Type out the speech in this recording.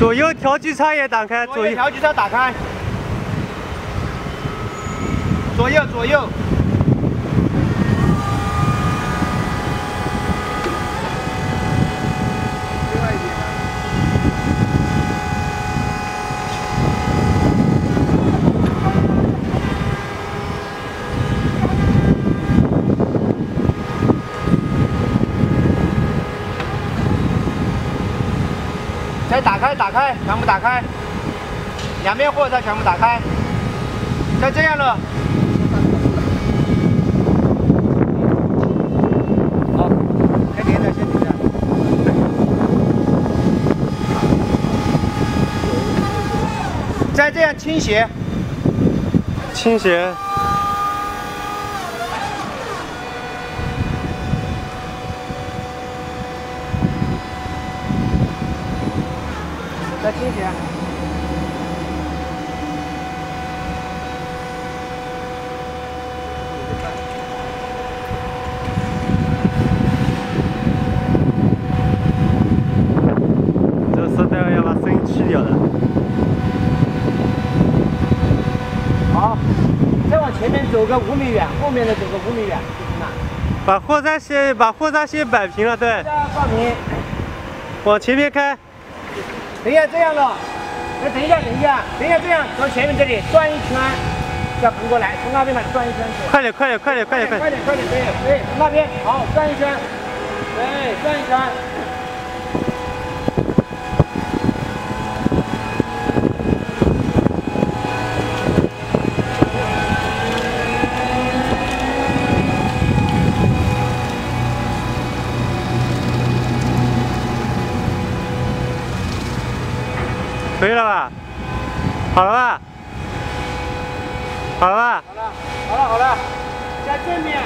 左右调节差也打开，左右调节差打开，左右左右。 再打开，打开，全部打开，两边货车全部打开，再这样了。好，先停着，先停着。再这样倾斜，倾斜。 再倾斜，这色带要把声音去掉的。好，再往前面走个5米远，后面的走个5米远就行了。把货车先摆平了，对。放平。往前面开。 等一下，这样了，那等一下，这样从前面这里转一圈，要横过来，从那边把它转一圈走。快点，对，从那边好转一圈，对，转一圈。可以了吧？好了吧？好了吧？好了，好了，好了，在正面。